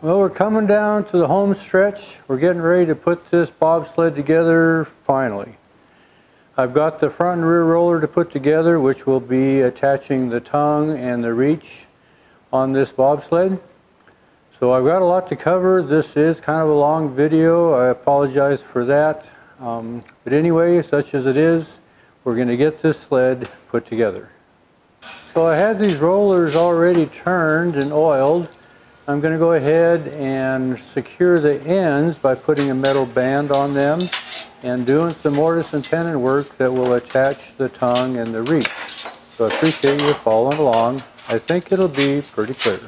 Well, we're coming down to the home stretch. We're getting ready to put this bobsled together finally. I've got the front and rear roller to put together, which will be attaching the tongue and the reach on this bobsled. So I've got a lot to cover. This is kind of a long video. I apologize for that. But anyway, such as it is, we're going to get this sled put together. So I had these rollers already turned and oiled. I'm going to go ahead and secure the ends by putting a metal band on them and doing some mortise and tenon work that will attach the tongue and the reach. So I appreciate you following along. I think it'll be pretty clear.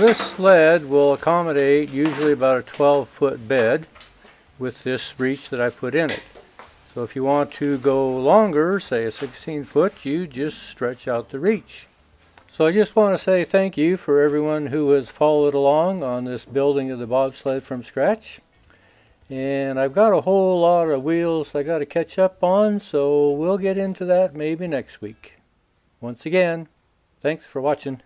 this sled will accommodate usually about a 12-foot bed with this reach that I put in it. So if you want to go longer, say a 16-foot, you just stretch out the reach. So I just want to say thank you for everyone who has followed along on this building of the bobsled from scratch. And I've got a whole lot of wheels I got to catch up on, so we'll get into that maybe next week. Once again, thanks for watching.